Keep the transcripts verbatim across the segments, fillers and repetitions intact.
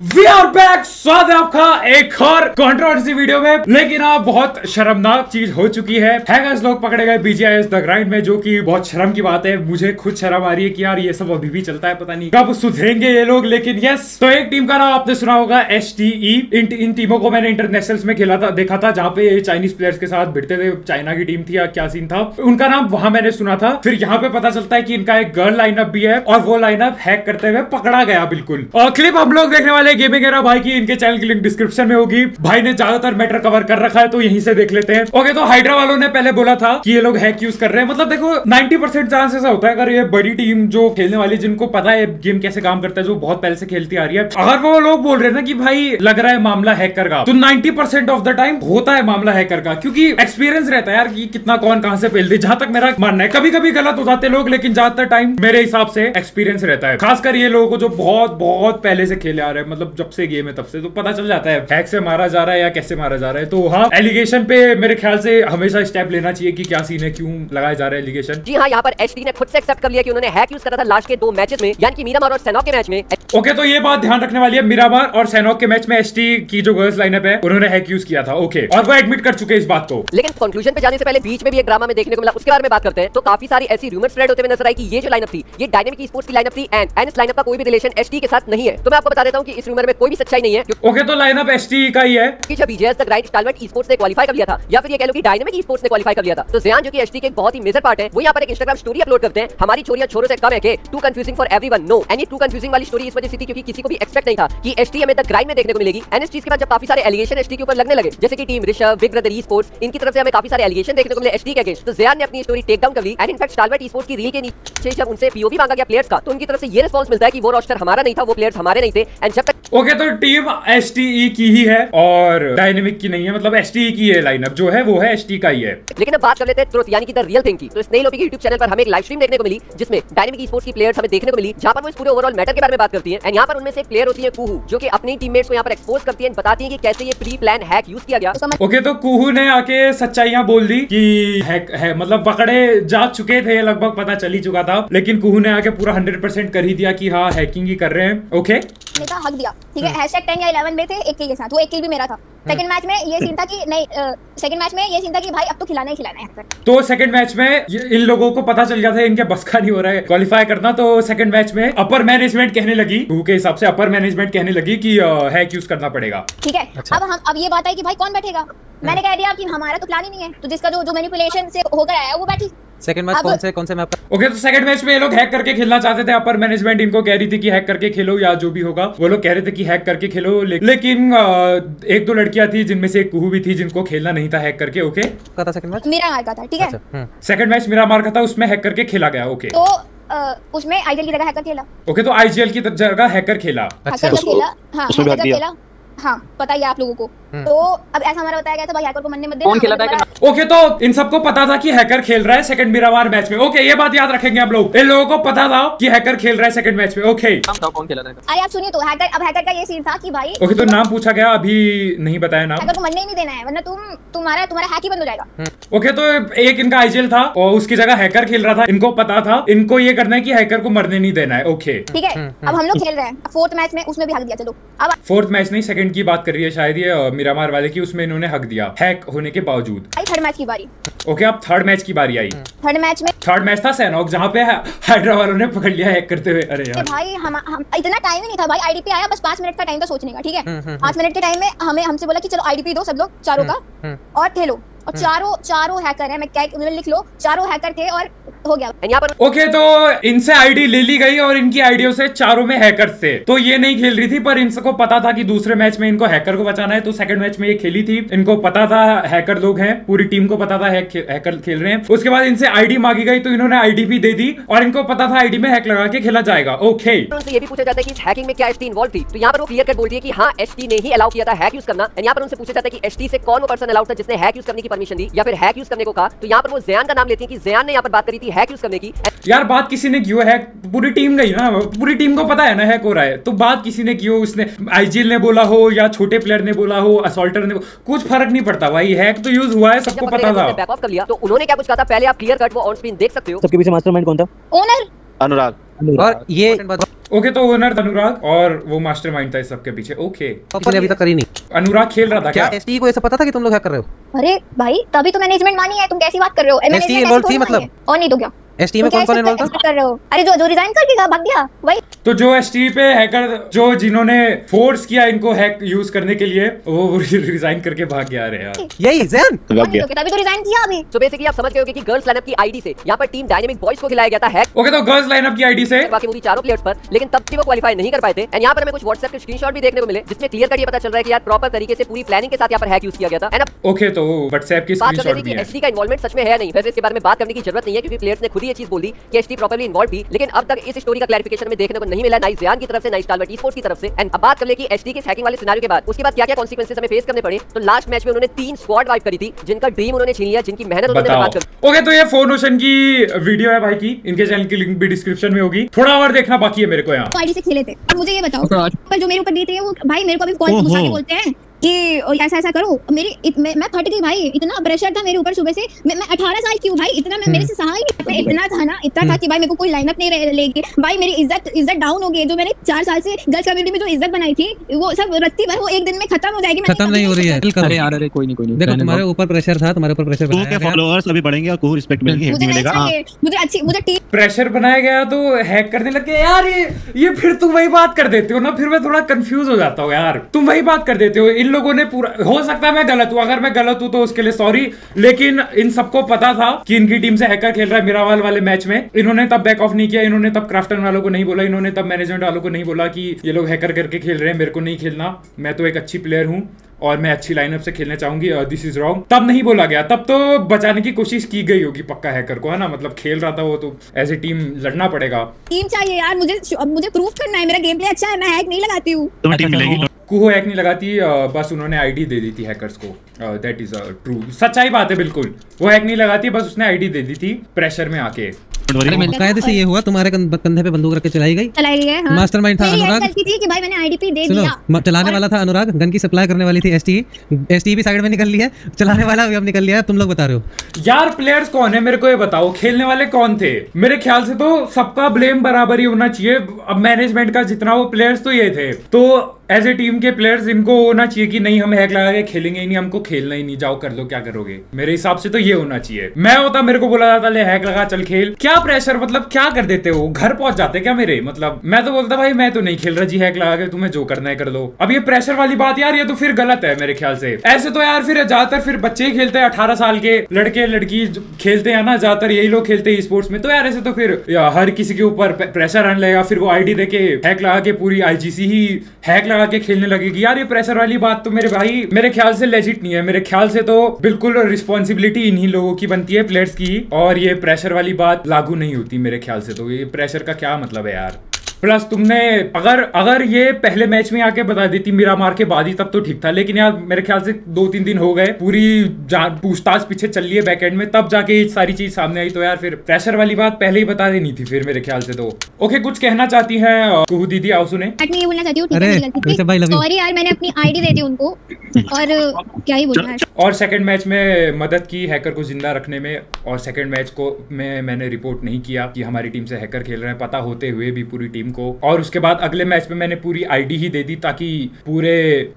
We are back, स्वागत है आपका एक और कंट्रोवर्सी वीडियो में। लेकिन आप बहुत शर्मनाक चीज हो चुकी है, हैकर्स लोग पकड़े गए बीजीआईएस द ग्राइंड में, जो कि बहुत शर्म की बात है। मुझे खुद शर्म आ रही है कि यार ये सब अभी भी चलता है, पता नहीं कब सुधरेंगे ये लोग। लेकिन यस, तो एक टीम का नाम आपने सुना होगा एसटीई। इन, इन टीमों को मैंने इंटरनेशनल्स में खेला था, देखा था, जहाँ पे चाइनीज प्लेयर्स के साथ भिड़ते थे। चाइना की टीम थी या क्या सीन था उनका, नाम वहां मैंने सुना था। फिर यहाँ पे पता चलता है कि इनका एक गर्ल लाइनअप भी है और वो लाइनअप हैक करते हुए पकड़ा गया बिल्कुल। और क्लिप हम लोग देखने वाले गेमिंग एरा भाई की, इनके चैनल की लिंक डिस्क्रिप्शन में होगी। भाई ने ज्यादातर मैटर कवर कर रखा है तो यहीं से देख लेते हैं। ओके, तो हाइड्रा वालों ने पहले बोला था कि ये लोग हैक यूज कर रहे हैं। मतलब देखो नब्बे परसेंट चांस ऐसा होता है, अगर ये बड़ी टीम जो खेलने वाली, जिनको पता है गेम कैसे काम करता है, जो बहुत पहले से खेलती आ रही है, अगर वो लोग बोल रहे हैं ना कि भाई लग रहा है मामला हैकर का, तो नब्बे परसेंट ऑफ द टाइम होता है मामला हैकर का, क्योंकि एक्सपीरियंस रहता है यार कि कितना कौन कहां से फैल दे। जहां तक मेरा मानना है, कभी कभी गलत हो जाते लोग, लेकिन ज्यादातर टाइम मेरे हिसाब से एक्सपीरियंस रहता है, खासकर ये लोगों को जो बहुत बहुत पहले से खेले आ रहे हैं, मतलब जब से गेम है तब से, तो पता चल जाता है हैक से मारा जा रहा है या कैसे मारा जा रहा है। तो हाँ, एलिगेशन पे मेरे ख्याल से हमेशा स्टेप लेना चाहिए कि क्या सीन है, क्यों लगाया जा रहा है एलिगेशन। जी हाँ, यहाँ पर एसटी ने खुद से एक्सेप्ट कर लिया कि उन्होंने हैक यूज करा था लास्ट के दो मैचेस में, यानी कि मीरामार और सेनॉक के मैच में। ओके, तो ये बात ध्यान रखने वाली है, मीरामार और सेनॉक के मैच में एसटी की जो गर्ल्स लाइनअप है उन्होंने हैक यूज किया था। ओके, और वो एडमिट कर चुके इस बात को। लेकिन कंक्लूजन पे जाने से पहले बीच में भी एक ड्रामा में देखने को मिला, उसके बारे में बात करते हैं। तो काफी सारी ऐसी रूमर्स स्प्रेड होते हुए नजर आई कि ये जो लाइनअप थी ये डायनेमिक स्पोर्ट्स की लाइनअप थी एंड एंड इस लाइनअप का कोई भी रिलेशन एसटी के साथ नहीं है। तो मैं आपको बता देता हूँ कि इस रूमर में कोई भी सच्चाई नहीं है। ओके, तो लाइनअप एसटीई का ही है कि जब B G S the grind stalwart esports ने क्वालीफाई कर लिया था, या फिर ये कह लो कि डायनेमिक ई-स्पोर्ट्स ने क्वालीफाई कर लिया था, तो ज़ियान जो कि एसटीई के एक बहुत ही मेजर पार्ट है, वो यहां पर एक इंस्टाग्राम स्टोरी अपलोड करते हैं, हमारी छोरियां छोरों से कम है के too confusing for everyone no. Any too confusing वाली स्टोरी इस वजह से थी क्योंकि किसी को भी एक्सपेक्ट नहीं था कि एसटीई में द ग्राइंड में देखने को मिलेगी। एंड इस चीज के बाद जब काफी सारे एलिगेशन एसटीई के ऊपर लगने लगे, जैसे कि team Rishabh, big brother esports, इनकी तरफ से हमें काफी सारे एलिगेशन देखने को मिले एसटीई के अगेंस्ट, तो ज़ियान ने अपनी स्टोरी टेक डाउन कर ली। एंड इनफैक्ट स्टालवर्ट ई-स्पोर्ट्स की रील के नीचे जब उनसे पीओवी मांगा गया प्लेयर्स का, तो उनकी तरफ से ये रिस्पांस मिलता है कि वो रोस्टर हमारा नहीं था, वो प्लेयर्स हमारे नहीं थे। एंड जब तक ओके, तो टीम एसटीई की ही है और डायनेमिक की नहीं है, मतलब एसटीई की है लाइनअप जो है वो है एसटीई का ही है। लेकिन अब बात कर लेते हैं तुरंत, यानी कि द रियल थिंग की। तो स्नेहल ओपी के YouTube चैनल पर हमें एक लाइव स्ट्रीम देखने को मिली जिसमें डायनेमिक स्पोर्ट्स की प्लेयर्स हमें देखने को मिली, जहां पर वो इस पूरे ओवरऑल मैटर के बारे में बात करती हैं। एंड यहां पर उनमें से एक प्लेयर होती है कुहू, जो कि अपनी टीममेट्स को यहां पर एक्सपोज करती है, बताती है कि कैसे ये प्री प्लान हैक यूज किया गया। ओके, तो कुहू ने आके सच्चाइयां बोल दी कि हैक है, मतलब पकड़े जा चुके थे, लगभग पता चल ही चुका था, लेकिन कुहू ने आके पूरा हंड्रेड परसेंट कर ही दिया कि हाँ हैकिंग ही कर रहे हैं। ओके, का हक दिया, ठीक है। हैशटैग या ग्यारह में थे एक किल के साथ, वो एक किल भी मेरा था। सेकंड मैच में ये सीन था कि नहीं, सेकंड मैच में ये सीन था कि भाई अब तो खिलाना ही खिलाना है। तो सेकंड मैच में इन लोगों को पता चल गया था इनके बस का नहीं हो रहा है क्वालिफाई करना, तो सेकंड मैच में अपर मैनेजमेंट कहने लगी, कुहू के हिसाब से अपर मैनेजमेंट कहने लगी कि हैक यूज करना पड़ेगा, ठीक है। अच्छा। अब हम अब ये बात आई कि भाई कौन बैठेगा, मैंने कह दिया कि हमारा तो प्लान ही नहीं है, तो जिसका जो जो मैनिपुलेशन से होकर आया वो बैठी। सेकंड मैच कौन से कौन से मैच पर? ओके, तो सेकंड मैच में ये लोग हैक करके खेलना चाहते थे, अपर मैनेजमेंट इनको कह रही थी कि हैक करके खेलो या जो भी होगा, वो लोग कह रहे थे कि हैक करके खेलो। ले, लेकिन आ, एक दो लड़कियां थी जिनमें से एक कुहू भी थी जिनको खेलना नहीं था हैक करके। ओके, का था सेकंड मैच मेरा मार का था, ठीक है। सेकंड मैच मेरा मार का था, उसमें हैक करके खेला गया। ओके, तो उसमें आईजीएल की जगह हैकर खेला। ओके, तो आईजीएल की जगह हैकर खेला, हैकर खेला, हाँ पता ही आप लोगों को। तो अब ऐसा हमारा बताया गया था भाई हैकर को मन में मत देना, कौन खेला था। ओके, तो इन सबको पता था कि हैकर खेल रहा है सेकंड मीरावार मैच में। ओके, ये बात याद रखेंगे हम लोग, इन लोगों को पता था कि हैकर खेल रहा है सेकंड मैच में। ओके, कौन खेला था? अरे आप सुनिए, तो हैकर, अब हैकर का ये सीन था कि भाई, ओके, तो नाम पूछा गया, अभी नहीं बताया नाम, हैकर को मन नहीं देना है वरना तुम तुम्हारा तुम्हारा हैक ही बंद हो जाएगा। ओके, तो एक इनका आईजीएल था और उसकी जगह हैकर खेल रहा था, इनको पता था, इनको ये करना है कि हैकर को मरने नहीं देना है। ओके, ठीक है। अब हम लोग खेल रहे हैं फोर्थ मैच में, उसमें भी हक दिया। चलो, अब फोर्थ मैच नहीं, सेकंड की बात कर रही है शायद ये मिरामार वाले की, उसमें इन्होंने हक दिया हैक होने के बावजूद। आई थर्ड मैच की बारी। ओके, अब थर्ड मैच की बारी आई। थर्ड मैच में थर्ड मैच था सेनॉक, जहाँ पे हाइड्रा वालों ने पकड़ लिया हैक करते हुए। अरे यार भाई, हम, हम इतना टाइम ही नहीं था भाई, आईडीपी आया बस पांच मिनट का टाइम था सोचने का, ठीक है। पांच मिनट के टाइम में हमें हमसे बोला कि चलो आईडीपी दो सब लोग चारों का और खेलो, और चारों चारों हैकर है, मैं क्या लिख लो, चारों हैकर थे और हो गया यहाँ पर। ओके, तो इनसे आईडी ले ली गई और इनकी आईडियों से चारों में हैकर थे, तो ये नहीं खेल रही थी, पर इनको पता था कि दूसरे मैच में इनको हैकर को बचाना है, तो सेकंड मैच में ये खेली थी। इनको पता था हैकर लोग हैं, पूरी टीम को पता था हैकर खेल रहे हैं। उसके बाद इनसे आईडी मांगी गई तो इन्होंने आईडी भी दे दी और इनको पता था आईडी में हैक लगा के खेला जाएगा। ओके, उनसे ये भी पूछा जाता है कि हैकिंग में क्या एसटी इन्वॉल्व थी, तो यहाँ पर वो क्लियर कट बोलती है कि हाँ एसटी ने ही अलाउ किया था हैक यूज करना। यहाँ पर उनसे पूछा जाता है कि एसटी से कौन वो पर्सन अलाउड था जिसने हैक यूज करने की परमिशन दी या फिर हैक यूज करने को कहा, तो यहाँ पर वो ज़ियान का नाम लेती है कि ज़ियान ने यहाँ पर बात करी थी हैक यूज करने की। यार बात किसी ने क्यों है, पूरी टीम गई ना, पूरी टीम को पता है ना हैक हो रहा है, तो बात किसी ने क्यों, उसने आईजीएल ने बोला हो या छोटे प्लेयर ने बोला हो, असॉल्टर ने, कुछ फर्क नहीं पड़ता भाई, हैक तो यूज हुआ है, सबको पता था। बैक ऑफ कर लिया तो उन्होंने क्या कुछ कहा था पहले आप क्लियर कट वो ऑन स्क्रीन देख सकते हो। सबके पीछे मास्टरमाइंड कौन था? ओनर अनुराग। और ये ओके, तो ओनर अनुराग और वो मास्टरमाइंड था इस सबके पीछे। ओके, किसी ने अभी तक करी नहीं। अनुराग खेल रहा था क्या? एसटी को ये सब पता था कि तुम लोग हैक कर रहे हो? अरे भाई, तभी तो मैनेजमेंट मानी है। तुम कैसी बात कर रहे हो? एसटी इन्वॉल्व थी मतलब? और नहीं तो क्या? एसटी में कौन कौन इन्वॉल्व था? कर रहे हो? अरे जो जो रिजाइन करके भाग गया वही तो। जो एसटी पे हैकर, जो जिन्होंने फोर्स किया इनको हैक यूज करने के लिए, वो रिजाइन करके भाग गया रे यार। यही जैन भाग गया, तभी तो रिजाइन किया अभी। तो बेसिकली आप समझ गए होंगे कि गर्ल्स लाइनअप की आईडी से यहां पर टीम डायनेमिक बॉयज को खिलाया गया था हैक। ओके, तो गर्ल्स लाइनअप की आईडी से बाकी पूरी चारों प्लेयर्स पर, लेकिन तब भी वो क्वालीफाई नहीं कर पाए थे। एंड यहां पर हमें कुछ WhatsApp के स्क्रीनशॉट भी देखने को मिले जिसमें क्लियर कट ये पता चल रहा है कि यार प्रॉपर तरीके से पूरी प्लानिंग के साथ यहां पर हैक यूज किया गया था। एंड ओके, तो WhatsApp के स्क्रीनशॉट भी है। एसटी का इन्वॉल्वमेंट सच में है नहीं, वैसे इसके बारे में बात करने की जरूरत नहीं है क्योंकि प्लेयर्स ने खुद ही ये चीज बोल दी कि एसटी प्रॉपर्ली इन्वॉल्व थी। लेकिन अब तक इस स्टोरी का क्लैरिफिकेशन में देखने को नहीं मिला, नाइस ज़ियान की तरफ से, नाइस टालवर्ट ई-स्पोर्ट्स की तरफ से। एंड अब बात कर ले कि एसटी के हैकिंग वाले सिनेरियो के बाद उसके बाद क्या-क्या कॉन्सिक्वेंसेस हमें फेस करने पड़े। तो लास्ट मैच में उन्होंने तीन स्क्वाड वाइप करी थी जिनका ड्रीम उन्होंने छीन लिया, जिनकी मेहनत उन्होंने बर्बाद कर। ओके, तो ये फोरनोशन की वीडियो है भाई की, इनके चैनल की लिंक भी डिस्क्रिप्शन में होगी। थोड़ा और देखना बाकी है मेरे को। यहां आईडी से खेले थे। अब मुझे ये बताओ, पर जो मेरे ऊपर बीत रही है वो भाई मेरे को अभी कॉल गुस्सा के बोलते हैं कि ऐसा ऐसा करो। मेरी इत, मैं, मैं फट गई भाई, इतना प्रेशर था मेरे ऊपर सुबह से। मैं मैं अठारह साल की हूँ भाई, इतना मैं मेरे से सहा ही नहीं। इतना था ना, इतना था कि भाई मेरे को कोई लाइनअप नहीं लेगी भाई। मेरी इज्जत इज्जत डाउन हो गई। जो मैंने चार साल से गर्ल्स कम्युनिटी में जो इज्जत बनाई थी वो सब रत्ती भर, वो एक दिन में खत्म हो जाएगी। खत्म नहीं हो रही है। अरे यार, अरे कोई नहीं कोई नहीं, देखो तुम्हारे ऊपर प्रेशर था, तुम्हारे ऊपर प्रेशर बनाया गया। फॉलोअर्स अभी बढ़ेंगे, आपको रिस्पेक्ट मिलेगी, हैप्पी मिलेगा। मुझे अच्छी मुझे टीम प्रेशर बनाया गया तो हैक करने लगे यार। ये ये फिर तुम वही बात कर देते हो ना, फिर मैं थोड़ा कंफ्यूज हो जाता हूँ यार। तुम वही बात कर देते हो। इन लोगों ने पूरा, हो सकता है मैं गलत हूं, अगर मैं गलत हूं तो उसके लिए सॉरी, लेकिन इन सबको पता था कि इनकी टीम से हैकर खेल रहा है। मिरावाल वाले मैच में इन्होंने तब बैक ऑफ नहीं किया, इन्होंने तब क्राफ्टन वालों को नहीं बोला, इन्होंने तब मैनेजमेंट वालों को नहीं बोला कि ये लोग हैकर करके खेल रहे हैं, मेरे को नहीं खेलना, मैं तो एक अच्छी प्लेयर हूं और मैं अच्छी लाइनअप से खेलना चाहूंगी, दिस इज रॉन्ग। तब नहीं बोला गया, तब तो बचाने की कोशिश की गई होगी पक्का हैकर को, है ना। मतलब खेल रहा था वो, तो एज ए टीम लड़ना पड़ेगा। टीम चाहिए यार, मुझे मुझे प्रूफ करना है मेरा गेम प्ले अच्छा है, मैं हैक नहीं लगाती हूं। तो टीम मिलेगी, कुहो हैक नहीं लगाती, बस उन्होंने आईडी दे दी थी हैकर्स को। दैट इज ट्रू, सच्चाई बात है बिल्कुल। वो हैक नहीं लगाती, बस उसने आईडी दे दी थी प्रेशर में आके। कायदे से ये हुआ, तुम्हारे कंधे पे बंदूक रख के चलाई गई, चलाई गई है। हाँ। मास्टरमाइंड था अनुराग, गलती थी कि भाई मैंने आईडीपी दे दिया। चलाने वाला था अनुराग, गन की सप्लाई करने वाली थी एसटीई, एसटीई भी साइड में निकल लिया, चलाने वाला भी अब निकल लिया। तुम लोग बता रहे हो यार, प्लेयर्स कौन है मेरे को ये बताओ, खेलने वाले कौन थे? मेरे ख्याल से तो सबका ब्लेम बराबर ही होना चाहिए। अब मैनेजमेंट का जितना वो प्लेयर्स तो ये थे, तो एज ए टीम के प्लेयर्स इनको होना चाहिए कि नहीं हम हैक लगा के खेलेंगे ही नहीं, हमको खेलना ही नहीं, जाओ कर लो क्या करोगे। मेरे हिसाब से तो ये होना चाहिए। मैं होता, मेरे को बोला जाता ले हैक लगा चल खेल, क्या प्रेशर, मतलब क्या कर देते हो, घर पहुंच जाते क्या मेरे? मतलब मैं तो बोलता भाई मैं तो नहीं खेल रहा जी, हैक लगा के तुम्हें जो करना है कर लो। अब ये प्रेशर वाली बात यार, ये तो फिर गलत है मेरे ख्याल से। ऐसे तो यार फिर ज्यादातर फिर बच्चे ही खेलते हैं, अठारह साल के लड़के लड़की खेलते हैं ना, ज्यादातर यही लोग खेलते हैं स्पोर्ट्स में। तो यार ऐसे तो फिर हर किसी के ऊपर प्रेशर आने लगेगा, फिर वो आईडी देके हैक लगा के पूरी आईजीसी ही हैक लगा के खेलने लगेगी यार। ये प्रेशर वाली बात तो मेरे भाई मेरे ख्याल से लेजिट नहीं है। मेरे ख्याल से तो बिल्कुल रिस्पॉन्सिबिलिटी इन्हीं लोगों की बनती है, प्लेयर्स की, और ये प्रेशर वाली बात लागू नहीं होती मेरे ख्याल से। तो ये प्रेशर का क्या मतलब है यार? प्लस तुमने अगर अगर ये पहले मैच में आके बता देती मेरा मार के बाद ही, तब तो ठीक था। लेकिन यार मेरे ख्याल से दो तीन दिन हो गए, पूरी पूछताछ पीछे चल रही है बैकएंड में, तब जाके सारी चीज सामने आई। तो यार फिर प्रेशर वाली बात पहले ही बता देनी थी फिर मेरे ख्याल से। तो ओके, कुछ कहना चाहती है कुहू दीदी? आओ सुने, नहीं बोलना चाहती हूं, सॉरी यार मैंने अपनी आईडी दे दी उनको और क्या ही बोलना है। और सेकंड मैच में मदद की हैकर को जिंदा रखने में, और सेकंड मैच को मैं मैंने रिपोर्ट नहीं किया कि हमारी टीम से हैकर खेल रहे हैं, पता होते हुए भी पूरी टीम को। और उसके बाद अगले मैच में मैंने पूरी आईडी ही दे दी ताकि पूरे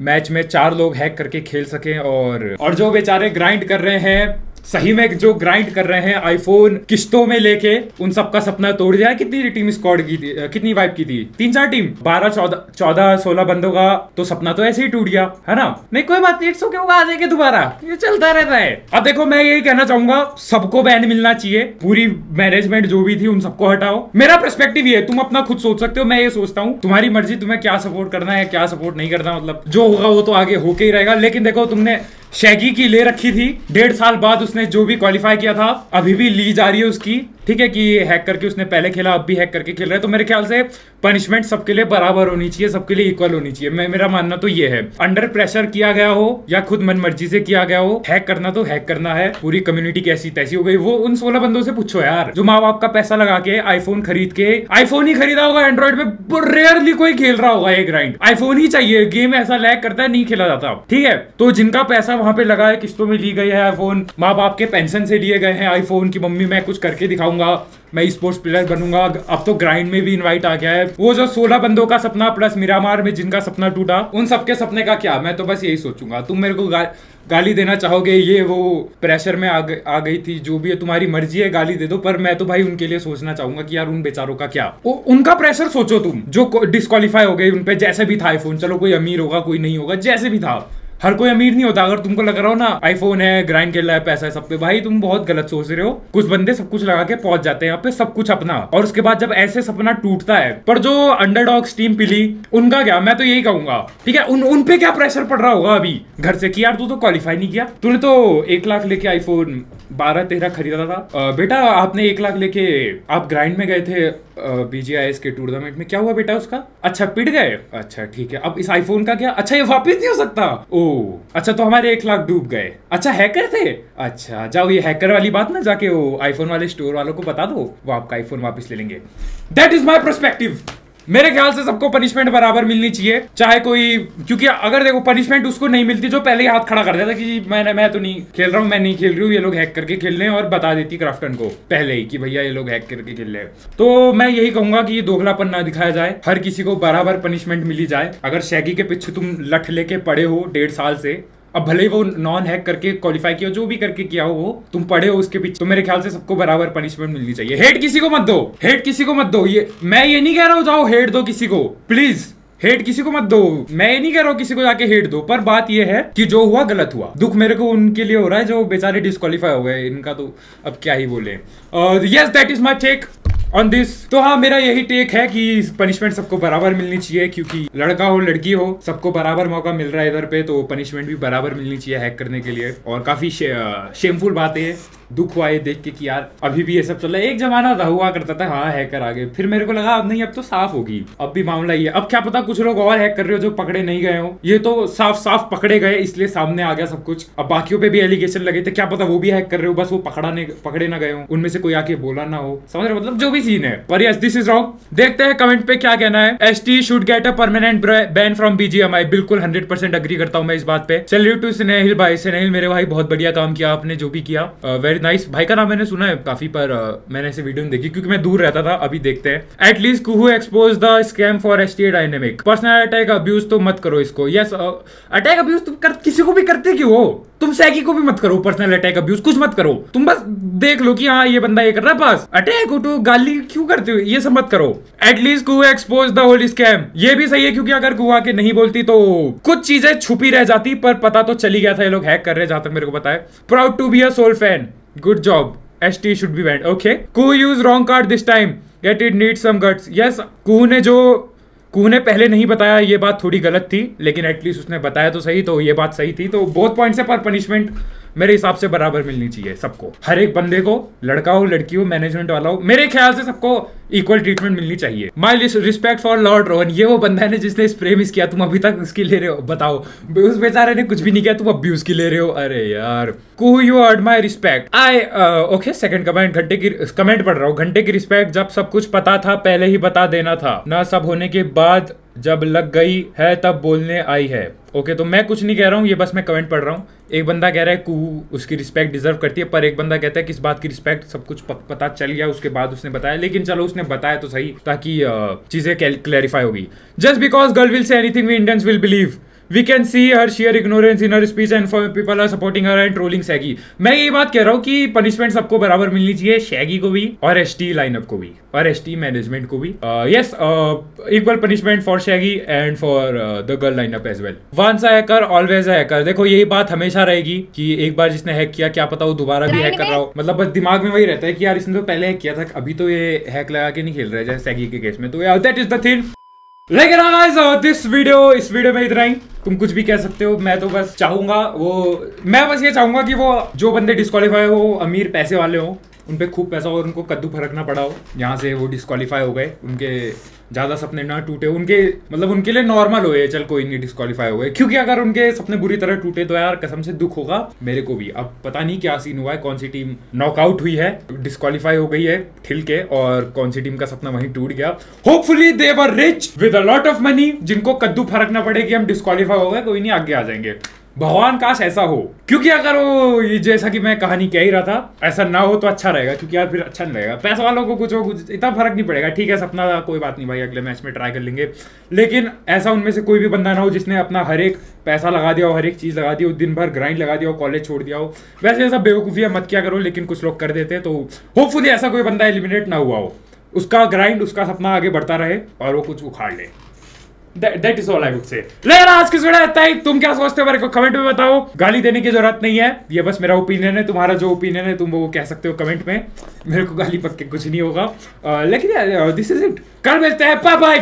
मैच में चार लोग हैक करके खेल सकें। और और जो बेचारे ग्राइंड कर रहे हैं, सही में जो ग्राइंड कर रहे हैं आईफोन किस्तों में लेके, उन सबका सपना तोड़ दिया। कितनी टीम स्क्वाड की थी, कितनी वाइप की थी? तीन चार टीम, बारह चौदह चौदह सोलह बंदों का तो सपना तो ऐसे ही टूट गया, है ना। नहीं कोई बात नहीं, इट्स ओके, होगा आ जाएगा दोबारा, ये चलता रहता है। अब देखो मैं यही कहना चाहूंगा, सबको बैन मिलना चाहिए, पूरी मैनेजमेंट जो भी थी उन सबको हटाओ। मेरा पर्सपेक्टिव ये है, तुम अपना खुद सोच सकते हो, मैं ये सोचता हूँ, तुम्हारी मर्जी, तुम्हें क्या सपोर्ट करना है क्या सपोर्ट नहीं करना, मतलब जो होगा वो तो आगे होके ही रहेगा। लेकिन देखो तुमने शैगी की ले रखी थी, डेढ़ साल बाद उसने जो भी क्वालिफाई किया था अभी भी ली जा रही है उसकी, ठीक है कि हैक करके उसने पहले खेला, अब भी हैक करके खेल रहा है। तो मेरे ख्याल से पनिशमेंट सबके लिए बराबर होनी चाहिए, सबके लिए इक्वल होनी चाहिए। मैं, मेरा मानना तो ये है, अंडर प्रेशर किया गया हो या खुद मनमर्जी से किया गया हो, हैक करना तो हैक करना है। पूरी कम्युनिटी कैसी तैसी हो गई, वो उन सोलह बंदों से पूछो यार जो माँ बाप का पैसा लगा के आईफोन खरीद के, आईफोन ही खरीदा होगा, एंड्रॉइड में रेयरली कोई खेल रहा होगा एक ग्राइंड, आईफोन ही चाहिए, गेम ऐसा लैग करता है नहीं खेला जाता, ठीक है। तो जिनका पैसा वहाँ पे लगा है, किस्तों में ली गई है आईफोन, माँ बाप के पेंशन से लिए गए हैं आईफोन की मम्मी मैं कुछ करके दिखाऊंगा, मैं स्पोर्ट्स प्लेयर बनूंगा। अब तो ग्राइंड में भी इनवाइट आ गया है। वो जो सोलह बंदों का सपना प्लस मिरामार में जिनका सपना टूटा, उन सबके सपने का क्या? मैं तो बस यही सोचूंगा। तुम मेरे को गा, गाली देना चाहोगे, ये वो प्रेशर में आ, ग, आ गई थी, जो भी है तुम्हारी मर्जी है, गाली दे दो, पर मैं तो भाई उनके लिए सोचना चाहूंगा कि यार उन बेचारों का क्या, उ, उनका प्रेशर सोचो तुम, जो डिस्क्वालीफाई हो गए उन पे, जैसे भी था आईफोन, चलो कोई अमीर होगा कोई नहीं होगा, जैसे भी था, हर कोई अमीर नहीं होता। अगर तुमको लग रहा हो ना आईफोन है, ग्राइंड खेल रहा है, पैसा है सब पे, भाई तुम बहुत गलत सोच रहे हो। कुछ बंदे सब कुछ लगा के पहुंच जाते हैं यहाँ पे, सब कुछ अपना, और उसके बाद जब ऐसे सपना टूटता है, पर जो अंडरडॉग्स टीम पिली उनका क्या? मैं तो यही कहूंगा, ठीक है, उन, उन पे क्या प्रेशर पड़ रहा होगा अभी घर से कि यार तू तो क्वालिफाई नहीं किया, तूने तो एक लाख लेके आईफोन बारह तेरह खरीदा था, आ, बेटा आपने एक लाख लेके आप ग्राइंड में गए थे बीजीआईएस के टूर्नामेंट में, क्या हुआ बेटा उसका? अच्छा पिट गए, अच्छा ठीक है, अब इस आईफोन का क्या? अच्छा ये वापस नहीं हो सकता, ओ अच्छा तो हमारे एक लाख डूब गए, अच्छा हैकर थे, अच्छा जाओ ये हैकर वाली बात ना जाके वो आईफोन वाले स्टोर वालों को बता दो, वो आपका आईफोन वापस ले लेंगे। That is my perspective. मेरे ख्याल से सबको पनिशमेंट बराबर मिलनी चाहिए, चाहे कोई, क्योंकि अगर देखो पनिशमेंट उसको नहीं मिलती जो पहले ही हाथ खड़ा कर देता कि मैं मैं तो नहीं खेल रहा हूँ, मैं नहीं खेल रही हूँ, ये लोग हैक करके खेल रहे हैं, और बता देती क्राफ्टन को पहले ही कि भैया ये लोग हैक करके खेल रहे हैं। तो मैं यही कहूंगा कि ये दोगलापन ना दिखाया जाए, हर किसी को बराबर पनिशमेंट मिली जाए। अगर शैगी के पीछे तुम लठ लेके पड़े हो डेढ़ साल से, अब भले वो नॉन हैक करके क्वालिफाई किया, जो भी करके किया हो, तुम पढ़े हो उसके पीछे, तो मेरे ख्याल से सबको बराबर पनिशमेंट मिलनी चाहिए। हेट किसी को मत दो, हेट किसी को मत दो, ये मैं ये नहीं कह रहा हूँ जाओ हेट दो किसी को, प्लीज हेट किसी को मत दो, मैं ये नहीं कह रहा हूँ किसी को जाके हेट दो, पर बात ये है कि जो हुआ गलत हुआ। दुख मेरे को उनके लिए हो रहा है जो बेचारे डिस्क्वालीफाई हो गए, इनका तो अब क्या ही बोले। Yes that is my take on this. तो हाँ, मेरा यही टेक है कि पनिशमेंट सबको बराबर मिलनी चाहिए, क्योंकि लड़का हो लड़की हो सबको बराबर मौका मिल रहा है इधर पे, तो पनिशमेंट भी बराबर मिलनी चाहिए हैक करने के लिए। और काफी शे, शेमफुल बातें हैं, दुख हुआ ये देख के कि यार अभी भी ये सब चल रहा है। एक जमाना था हुआ करता था हाँ हैकर आगे, फिर मेरे को लगा अब नहीं, अब तो साफ होगी, अब भी मामला ये, अब क्या पता कुछ लोग और हैक कर रहे हो जो पकड़े नहीं गए हो, ये तो साफ साफ पकड़े गए इसलिए सामने आ गया सब कुछ। अब बाकियों पे भी एलिगेशन लगे थे, क्या पता वो भी हैक कर रहे हो, बस वो पकड़ाने पकड़े ना गए हो, उनमें से कोई आके बोला ना हो, समझ रहे मतलब जो भी सीन है। पर यस दिस इज रॉन्ग। देखते हैं कमेंट पे क्या कहना है। ST should get a permanent ban from BGMI, बिल्कुल हंड्रेड परसेंट अग्री करता हूँ मैं इस बात पे। सैल्यूट टू स्नेहिल भाई, स्नेहिल मेरे भाई बहुत बढ़िया काम किया आपने, जो भी किया वेरी नाइस nice. भाई का नाम मैंने सुना है काफी, पर uh, मैंने ऐसे वीडियो नहीं देखी क्योंकि मैं दूर रहता था। अभी देखते हैं। At least Kuhu expose the scam for STA dynamic, personal attack abuse तो मत करो इसको। यस अटैक अब्यूज तुम कर, किसी को भी करते क्यों हो? तुम सैगी को भी मत करो पर्सनल अटैक अब्यूज, कुछ मत करो, तुम बस देख लो कि हाँ ये बंदा ये कर रहा है, बस अटैक उठो, गाली क्यों करते हो, ये सब मत करो। At least Kuhu expose the whole scam, ये भी सही है क्योंकि अगर कुहू आके नहीं बोलती तो कुछ चीजें छुपी रह जाती, पर पता तो चली गया था ये लोग हैक कर रहे, जहां तक मेरे को पता है। Proud to be a soul fan, good job, ST should be banned, okay. Kuhu use wrong card this time, get it need some guts. Yes Kuhu ने जो कुहू ने पहले नहीं बताया ये बात थोड़ी गलत थी, लेकिन एटलीस्ट उसने बताया तो सही, तो ये बात सही थी, तो बहुत पॉइंट से। पर पनिशमेंट मेरे हिसाब से बराबर मिलनी चाहिए सबको, हर एक बंदे को, लड़का हो लड़की हो मैनेजमेंट वाला हो, मेरे ख्याल से सबको इक्वल ट्रीटमेंट मिलनी चाहिए। My respect for Lord Rohan, ये वो बंदा है जिसने स्प्रे मिस किया, तुम अभी तक उसकी ले रहे हो, बताओ उस बेचारे ने कुछ भी नहीं किया, तुम अब भी उसकी ले रहे हो, अरे यार। Kuhu you earned my respect, I okay. Second comment, घंटे की कमेंट पढ़ रहा हूँ, घंटे की रिस्पेक्ट जब सब कुछ पता था पहले ही बता देना था ना, सब होने के बाद जब लग गई है तब बोलने आई है। ओके okay, तो मैं कुछ नहीं कह रहा हूँ, ये बस मैं कमेंट पढ़ रहा हूँ। एक बंदा कह रहा है कुहू उसकी रिस्पेक्ट डिजर्व करती है, पर एक बंदा कहता है किस बात की रिस्पेक्ट, सब कुछ पता चल गया उसके बाद उसने बताया, लेकिन चलो उसने बताया तो सही ताकि चीजें क्लैरिफाई होगी। Just because girl will say anything we Indians will believe, we can see her sheer ignorance in her speech and for people are supporting her and trolling Shaggy. मैं यही बात कह रहा हूँ कि पनिशमेंट सबको बराबर मिलनी चाहिए, शैगी को भी और एसटी लाइनअप को भी और एसटी मैनेजमेंट को भी। Yes equal punishment for Shaggy and for the girl lineup as well. Once a hacker always a hacker, देखो यही बात हमेशा रहेगी कि एक बार जिसने हैक किया क्या पता वो दोबारा भी हैक कर रहा हो, मतलब बस दिमाग में वही रहता है कि यार इसने तो पहले हैक किया था, अभी तो ये हैक लगा के नहीं खेल रहा है जैसे सैगी के केस में। तो यार दैट इज द थिंग। लेकिन आज दिस वीडियो इस वीडियो में इतना ही, तुम कुछ भी कह सकते हो, मैं तो बस चाहूंगा वो मैं बस ये चाहूंगा कि वो जो बंदे डिस्क्वालीफाई हो अमीर पैसे वाले हो, उन पे खूब पैसा हो और उनको कद्दू फरकना पड़ा हो, यहाँ से वो डिस्क्वालीफाई हो गए, उनके ज़्यादा सपने ना टूटे, उनके मतलब उनके लिए नॉर्मल हो ये, चल कोई नहीं डिस्क्वालीफाई हो गए, क्योंकि अगर उनके सपने बुरी तरह टूटे तो यार कसम से दुख होगा मेरे को भी। अब पता नहीं क्या सीन हुआ है, कौन सी टीम नॉकआउट हुई है, डिस्क्वालीफाई हो गई है ठिल के, और कौन सी टीम का सपना वहीं टूट गया। Hopefully they were rich with a lot of money, जिनको कद्दू फरकना पड़े कि हम डिस्क्वालीफाई हो गए, कोई नहीं आगे आ जाएंगे। भगवान काश ऐसा हो, क्योंकि अगर वो ये जैसा कि मैं कहानी कह ही रहा था ऐसा ना हो तो अच्छा रहेगा, क्योंकि यार फिर अच्छा नहीं रहेगा। पैसे वालों को कुछ हो कुछ इतना फर्क नहीं पड़ेगा, ठीक है सपना था कोई बात नहीं भाई, अगले मैच में ट्राई कर लेंगे। लेकिन ऐसा उनमें से कोई भी बंदा ना हो जिसने अपना हर एक पैसा लगा दिया हो, हर एक चीज़ लगा दी हो, दिन भर ग्राइंड लगा दिया हो, कॉलेज छोड़ दिया हो। वैसे ऐसा बेवकूफ़ियाँ मत क्या करो, लेकिन कुछ लोग कर देते हैं, तो होपफुली ऐसा कोई बंदा एलिमिनेट ना हुआ हो, उसका ग्राइंड उसका सपना आगे बढ़ता रहे और वो कुछ उखाड़ ले। That is all I would say। लेकिन आज की वीडियो इतना ही, तुम क्या सोचते हो मेरे को कमेंट में बताओ, गाली देने की जरूरत नहीं है, ये बस मेरा ओपिनियन है, तुम्हारा जो ओपिनियन है तुम वो कह सकते हो कमेंट में, मेरे को गाली पक्के कुछ नहीं होगा। uh, लेकिन दिस इज इट, कल मिलते हैं, बाय बाय।